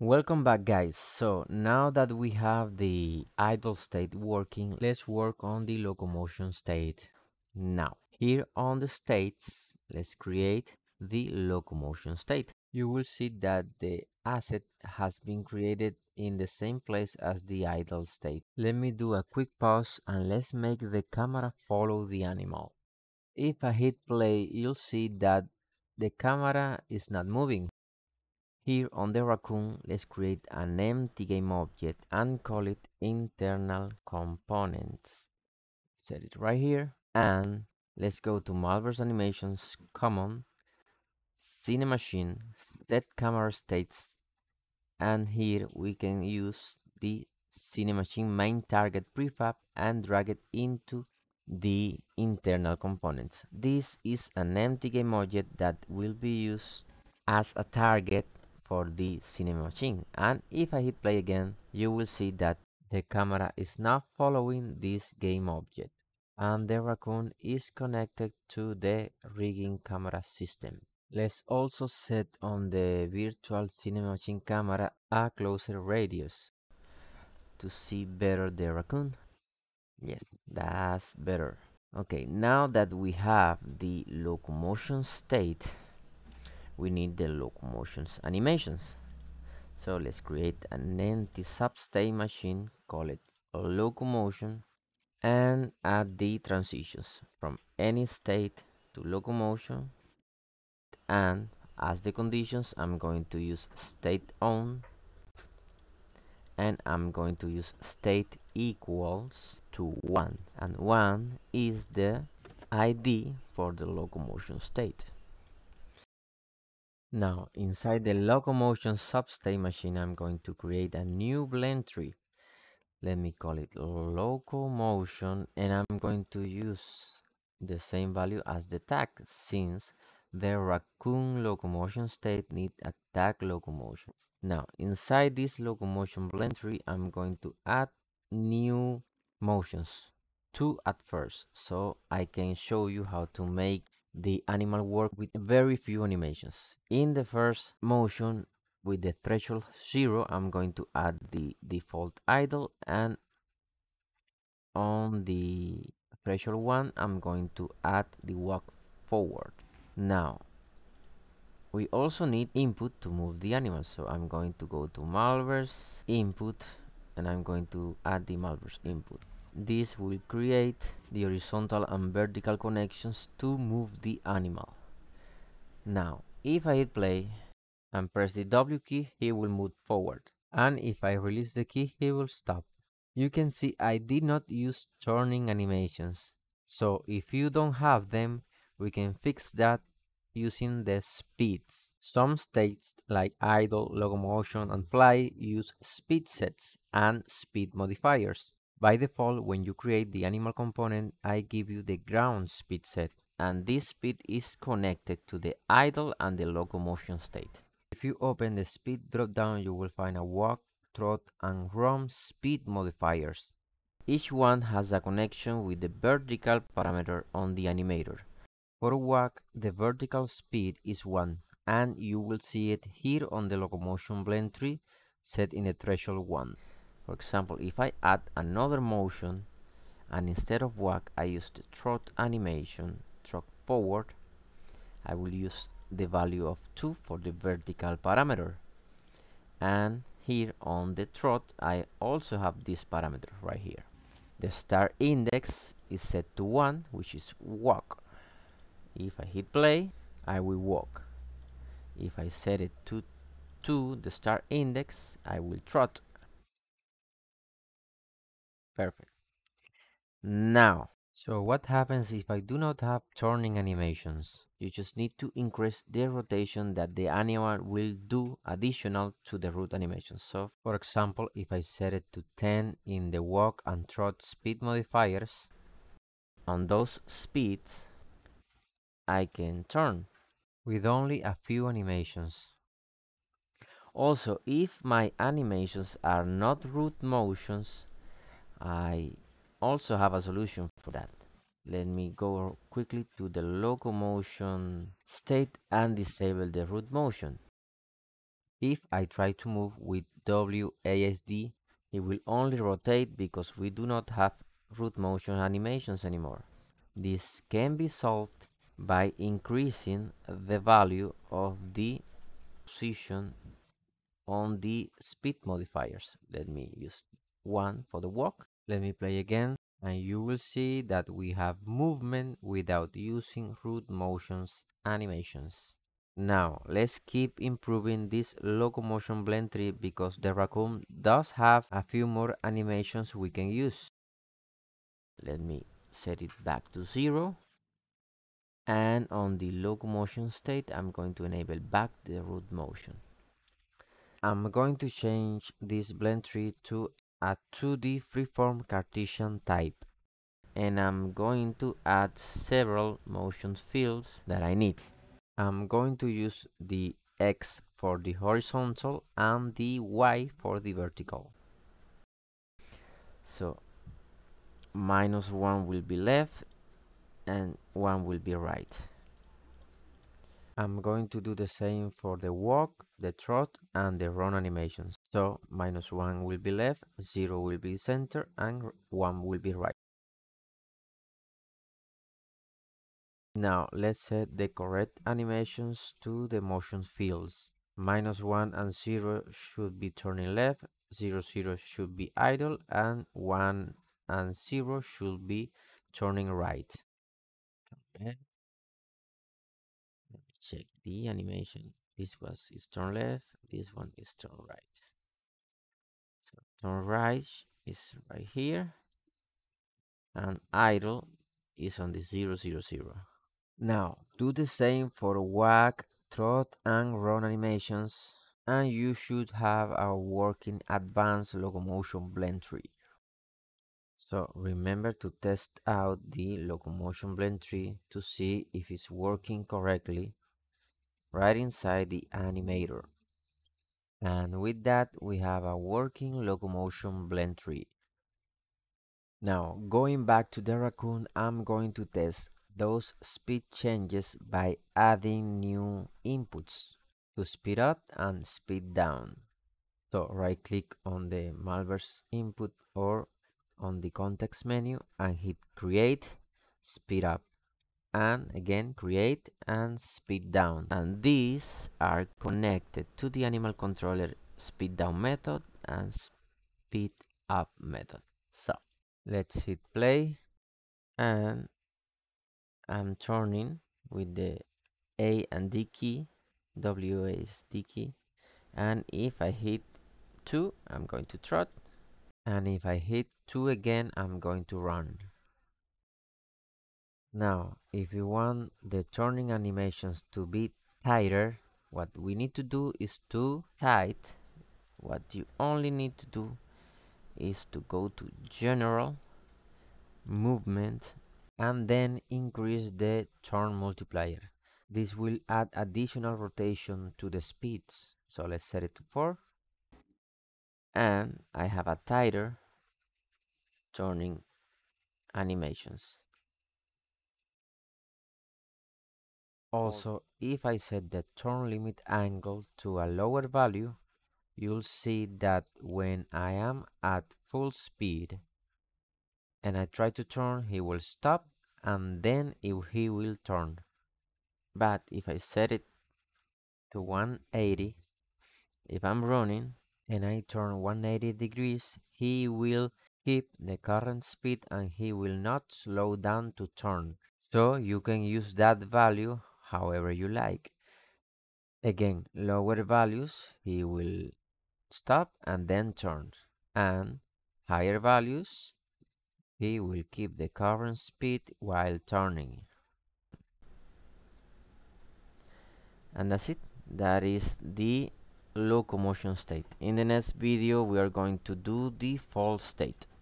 Welcome back, guys. So now that we have the idle state working, let's work on the locomotion state. Now here on the states, let's create the locomotion state. You will see that the asset has been created in the same place as the idle state. Let me do a quick pause and let's make the camera follow the animal. If I hit play, you'll see that the camera is not moving. Here on the raccoon, let's create an empty game object and call it internal components. Set it right here, and let's go to Malbers Animations, Common, Cinemachine, Set Camera States, and here we can use the Cinemachine main target prefab and drag it into the internal components. This is an empty game object that will be used as a target for the Cinemachine, and if I hit play again, you will see that the camera is now following this game object and the raccoon is connected to the rigging camera system. Let's also set on the virtual Cinemachine camera a closer radius to see better the raccoon. Yes, that's better. Okay, now that we have the locomotion state, we need the locomotion's animations. So let's create an empty substate machine, call it locomotion, and add the transitions from any state to locomotion. And as the conditions, I'm going to use state on, and I'm going to use state equals to 1, and 1 is the ID for the locomotion state. Now inside the locomotion substate machine, I'm going to create a new blend tree. Let me call it locomotion, and I'm going to use the same value as the tag, since the raccoon locomotion state needs a tag locomotion. Now inside this locomotion blend tree, I'm going to add new motions, 2 at first, so I can show you how to make the animal work with very few animations. In the first motion with the threshold 0, I'm going to add the default idle, and on the threshold 1, I'm going to add the walk forward. Now we also need input to move the animal, so I'm going to go to Malbers Input, and I'm going to add the Malbers Input. This will create the horizontal and vertical connections to move the animal. Now if I hit play and press the W key, he will move forward, and if I release the key, he will stop. You can see I did not use turning animations, so if you don't have them, we can fix that using the speeds. Some states like idle, locomotion, and fly use speed sets and speed modifiers. By default, when you create the animal component, I give you the ground speed set, and this speed is connected to the idle and the locomotion state. If you open the speed drop-down, you will find a walk, trot, and run speed modifiers. Each one has a connection with the vertical parameter on the animator. For walk, the vertical speed is 1, and you will see it here on the locomotion blend tree set in the threshold 1. For example, if I add another motion, and instead of walk, I use the trot animation, trot forward, I will use the value of 2 for the vertical parameter. And here on the trot, I also have this parameter right here. The star index is set to 1, which is walk. If I hit play, I will walk. If I set it to 2, the star index, I will trot. Perfect. Now, so what happens if I do not have turning animations? You just need to increase the rotation that the animal will do additional to the root animation. So, for example, if I set it to 10 in the walk and trot speed modifiers, on those speeds, I can turn with only a few animations. Also, if my animations are not root motions, I also have a solution for that. Let me go quickly to the locomotion state and disable the root motion. If I try to move with WASD, it will only rotate because we do not have root motion animations anymore. This can be solved by increasing the value of the position on the speed modifiers. Let me use one for the walk. Let me play again, and you will see that we have movement without using root motions animations. Now let's keep improving this locomotion blend tree because the raccoon does have a few more animations we can use. Let me set it back to 0, and on the locomotion state I'm going to enable back the root motion. I'm going to change this blend tree to a 2D freeform Cartesian type, and I'm going to add several motion fields that I need. I'm going to use the X for the horizontal and the Y for the vertical. So -1 will be left and 1 will be right. I'm going to do the same for the walk, the trot and the run animations. So -1 will be left, 0 will be center and 1 will be right. Now let's set the correct animations to the motion fields. -1 and 0 should be turning left, 0, 0 should be idle, and 1 and 0 should be turning right. Okay. Let me check the animation. This one is turn left, this one is turn right. So turn right is right here, and idle is on the 0, 0, 0. Now do the same for walk, trot and run animations, and you should have a working advanced locomotion blend tree. So remember to test out the locomotion blend tree to see if it's working correctly right inside the animator. And with that we have a working locomotion blend tree. Now going back to the raccoon, I'm going to test those speed changes by adding new inputs to speed up and speed down. So right click on the Malbers input or on the context menu and hit create, speed up, and again create and speed down, and these are connected to the Animal Controller speed down method and speed up method. So let's hit play, and I'm turning with the A and D key, WASD key, and if I hit 2 I'm going to trot, and if I hit 2 again I'm going to run. Now if you want the turning animations to be tighter, what we need to do is to tight. What you only need to do is to go to general, movement, and then increase the turn multiplier. This will add additional rotation to the speeds. So let's set it to 4. And I have a tighter turning animations. Also, if I set the turn limit angle to a lower value, you'll see that when I am at full speed and I try to turn, he will stop and then he will turn. But if I set it to 180, if I'm running and I turn 180 degrees, he will keep the current speed and he will not slow down to turn. So you can use that value however you like. Again, lower values, he will stop and then turn, and higher values, he will keep the current speed while turning. And that's it. That is the locomotion state. In the next video we are going to do the fall state.